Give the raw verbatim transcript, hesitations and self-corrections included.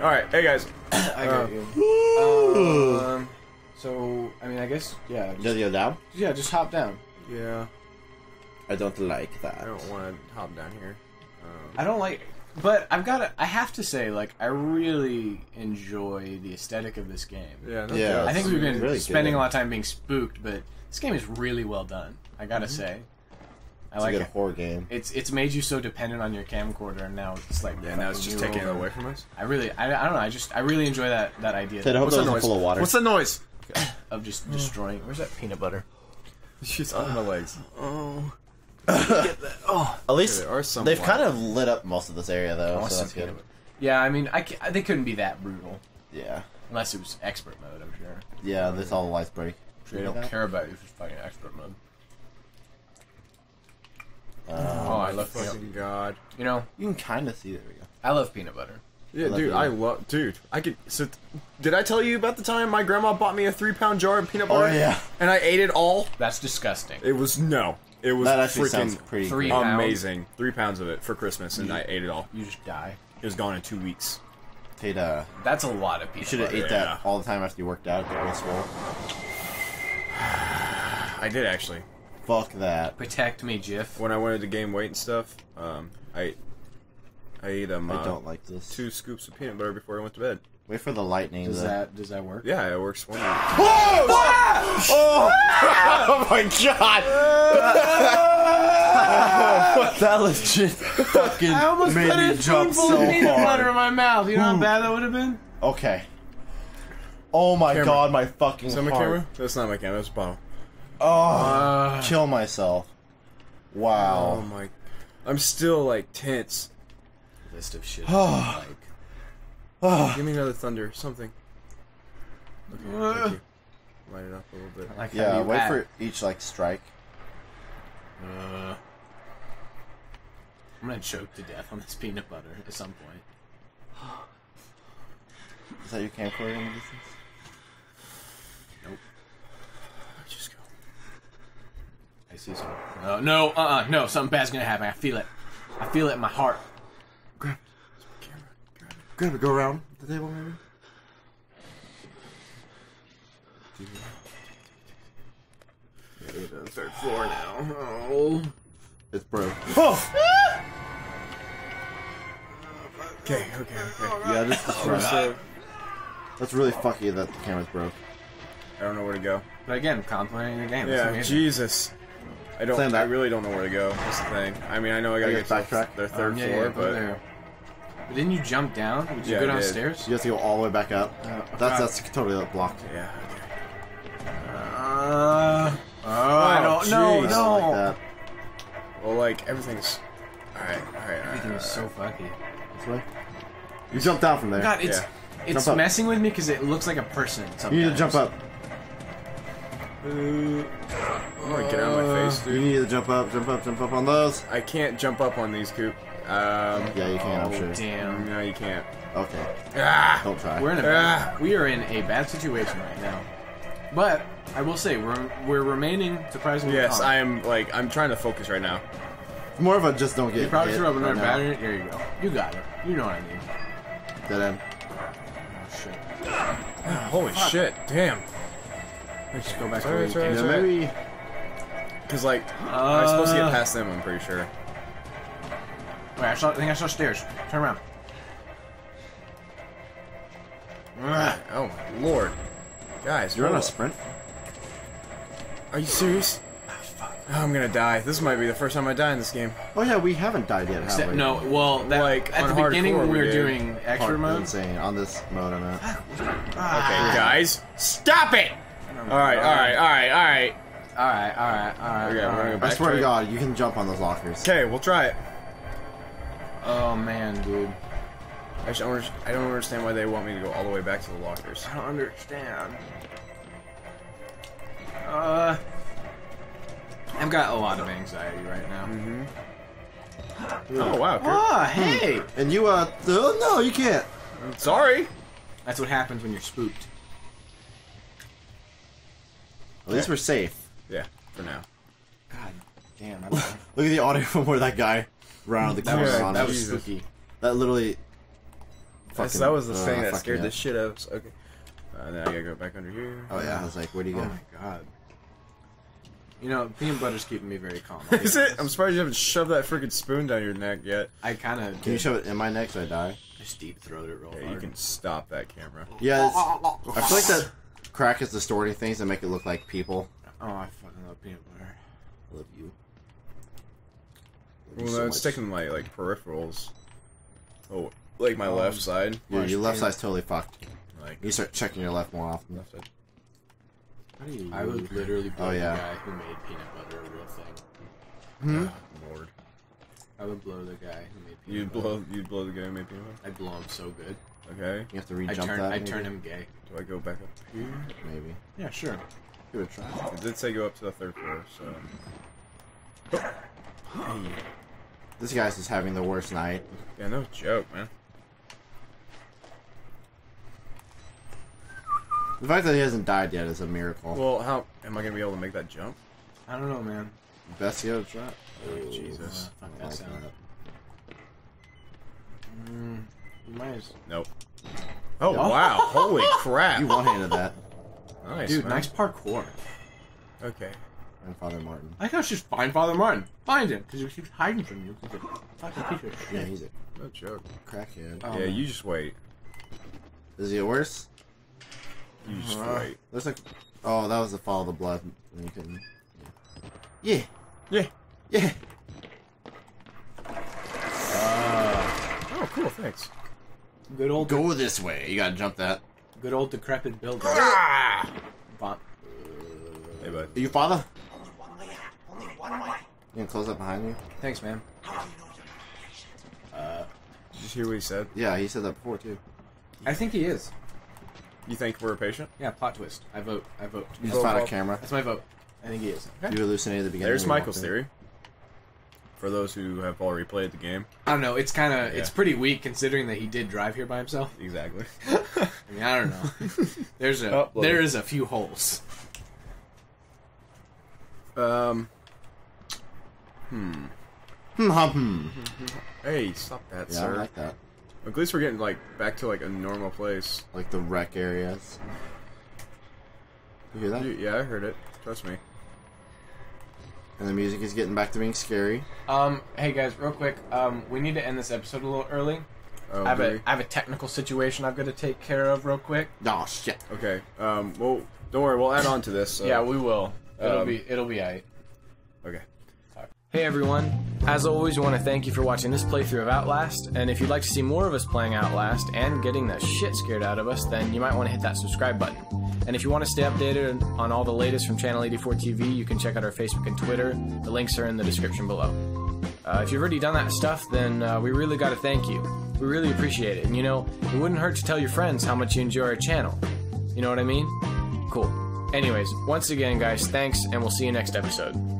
Alright, hey guys. I got uh, you. Um, so, I mean, I guess, yeah. Just go down? Yeah, just hop down. Yeah. I don't like that. I don't want to hop down here. Um, I don't like... But I've got to... I have to say, like, I really enjoy the aesthetic of this game. Yeah. No yeah I think we've been really spending good. a lot of time being spooked, but this game is really well done. I gotta mm-hmm. say. I it's like a good it. horror game. It's it's made you so dependent on your camcorder, and now it's like yeah, now it's just taking it away from us. I really, I, I don't know. I just, I really enjoy that that idea. That What's the noise? Full of water. What's the noise? Of just oh. destroying. Where's that peanut butter? She's on my legs. Oh. Get that. Oh. At least there are some they've water. kind of lit up most of this area though, so that's good. Yeah, I mean, I can't, they couldn't be that brutal. Yeah. Unless it was expert mode, I'm sure. Yeah, this all the lights break. They don't that? care about you if it's fucking expert mode. Um, oh, I love fucking god! You know, you can kind of see there we go. I love peanut butter. Yeah, I dude, peanut. I love dude. I could. So, did I tell you about the time my grandma bought me a three-pound jar of peanut butter? Oh yeah, and I ate it all. That's disgusting. It was no, it was that freaking pretty three amazing. Pounds. Three pounds of it for Christmas, and you, I ate it all. You just die. It was gone in two weeks. Paid a. That's a lot of peanut. You should have ate yeah. that all the time after you worked out. Get real swole. I did actually. Fuck that. Protect me, Jif. When I wanted to gain weight and stuff, um, I, I ate um, I don't uh, like this. two scoops of peanut butter before I went to bed. Wait for the lightning. Does though. that does that work? Yeah, it works. Whoa! Ah! Oh! Ah! Oh my god! Ah! That legit fucking I almost made put a spoonful so of peanut hard. butter in my mouth. You know how bad that would have been? Okay. Oh my camera. god, my fucking. Is that my heart. camera? That's not my camera. That's a bottle. Oh, uh, kill myself. Wow. Oh my. I'm still like tense. List of shit. like. Oh. Give me another thunder, something. Okay, uh, thank you. Light it up a little bit. Like yeah, wait at. for each like strike. Uh, I'm gonna choke to death on this peanut butter at some point. Is that your camcorder in the distance? Nope. I see something. Uh, no, uh-uh, no, something bad's gonna happen. I feel it. I feel it in my heart. Grab it. It's my camera. Grab it. Grab it. Go around the table, maybe? It's on the third floor now. Oh. It's broke. Oh! Okay, okay, okay. Yeah, this is true. So, that's really fucky that the camera's broke. I don't know where to go. But again, complimenting the game. Yeah, Jesus. I don't. I really don't know where to go. That's the thing. I mean, I know I gotta get back to their third um, yeah, floor, yeah, but... There. But didn't you jump down? Did you yeah, go downstairs? You have to go all the way back up. Uh, that's that's totally blocked. Yeah. Uh, oh, I don't know. No, no. Like that. Well, like everything's. All right, all right, all right. Everything is so fucky. This way. You jump down from there. God, it's yeah. it's messing with me because it looks like a person. Sometimes. You need to jump up. Ooh. I'm gonna get out of my face, dude. You need to jump up, jump up, jump up on those. I can't jump up on these, Coop. Um, yeah, you can, oh, I'm sure. damn. No, you can't. Okay. Ah, Don't try. We're in a bad, ah. We are in a bad situation right now. But, I will say, we're, we're remaining surprisingly Yes, calm. I am, like, I'm trying to focus right now. More of a just don't get You probably should have another right battery. Here you go. You got it. You know what I mean. Dead end. Oh, shit. Ah, holy Fuck. shit. Damn. Let's just go back to the right, right, maybe. Because, like, uh, I'm supposed to get past them, I'm pretty sure. Wait, I, saw, I think I saw stairs. Turn around. Uh, oh, my Lord. Guys, you're on a sprint? Are you serious? Oh, fuck. Oh, I'm gonna die. This might be the first time I die in this game. Oh, yeah, we haven't died yet, have Except, we? No, well, that, like, at the beginning when we were doing extra mode. Insane. On this mode, I'm at. Okay, guys, stop it! Alright, alright, alright, alright. Alright, alright, alright. Okay, all right. I swear to God, you can jump on those lockers. Okay, we'll try it. Oh man, dude. I, just, I don't understand why they want me to go all the way back to the lockers. I don't understand. Uh, I've got a lot of anxiety right now. Mm-hmm. Oh wow. Kurt. Ah, hey. And you uh, oh, no, you can't. I'm sorry. That's what happens when you're spooked. At least we're safe. Yeah, for now. God damn. Look at the audio from where that guy ran out of the corner. That was spooky. That literally Fucking, that was the uh, thing that scared the shit out. Okay. Uh, now I gotta go back under here. Oh yeah, I was like, where do you go? Oh my god. You know, peanut butter's keeping me very calm. Is it? I'm surprised you haven't shoved that freaking spoon down your neck yet. I kind of. Can you shove it in my neck so I die? Just deep throat it real yeah, hard. You can stop that camera. Yeah, I feel like that crack is distorting things that make it look like people. Oh, I fucking love peanut butter. I love you. I love well, you no, so it's much. Taking my like peripherals. Oh, like my um, left side. Yeah, your left side's totally fucked. Like you start checking your left more often. Left side. I would literally be oh, yeah. the guy who made peanut butter a real thing. Hmm? Oh, Lord. I would blow the guy who made peanut you'd butter. Blow, you'd blow the guy who made peanut butter? I'd blow him so good. Okay. You have to re-jump that. I'd turn him gay. Do I go back up here? Maybe. Yeah, sure. Give it a try. It did say go up to the third floor, so... Hey. This guy's just having the worst night. Yeah, no joke, man. The fact that he hasn't died yet is a miracle. Well, how am I gonna be able to make that jump? I don't know, man. Best you ever tried. Oh, Jesus. Uh, fuck that like sound. Mm, you might as nope. Oh, no? Wow. Holy crap. You one-handed that. Nice, dude, man. Nice parkour. Okay. And Father Martin. I gotta just find Father Martin. Find him, because he keeps hiding from you. He's a fucking piece of shit. Yeah, he's a... No joke. Crackhead. Oh, yeah, man. You just wait. Does he get worse? You just uh, wait. Looks like, oh, that was the fall of the blood. You couldn't. Yeah, yeah, yeah. Uh, oh, cool. Thanks. Good old. Go this way. You gotta jump that. Good old decrepit building. Ah! Bon hey, bud. Are you father? Only one way out. Only one way. You gonna close up behind you? Thanks, man. How do you know your uh, did you hear what he said? Yeah, he said that before too. I think he is. You think we're a patient? Yeah, plot twist. I vote. I vote. You just found a camera. That's my vote. I think he is. Okay. You hallucinated at the beginning. There's Michael's theory. For those who have already played the game. I don't know. It's kind of... Yeah. It's pretty weak considering that he did drive here by himself. Exactly. I mean, I don't know. There's a... Oh, there is a few holes. Um... Hmm. Hmm. Hey, stop that, yeah, sir. I like that. At least we're getting like back to like a normal place, like the wreck areas. You hear that? Yeah, I heard it. Trust me. And the music is getting back to being scary. Um, hey guys, real quick, um, we need to end this episode a little early. Oh, I have a, I have a technical situation I've got to take care of real quick. Oh shit. Okay. Um. Well, don't worry. We'll add on to this. So. Yeah, we will. It'll um, be. It'll be aight. Okay. Hey everyone, as always we want to thank you for watching this playthrough of Outlast, and if you'd like to see more of us playing Outlast and getting the shit scared out of us, then you might want to hit that subscribe button. And if you want to stay updated on all the latest from Channel eighty-four T V, you can check out our Facebook and Twitter, the links are in the description below. Uh, if you've already done that stuff, then uh, we really gotta thank you. We really appreciate it, and you know, it wouldn't hurt to tell your friends how much you enjoy our channel. You know what I mean? Cool. Anyways, once again guys, thanks, and we'll see you next episode.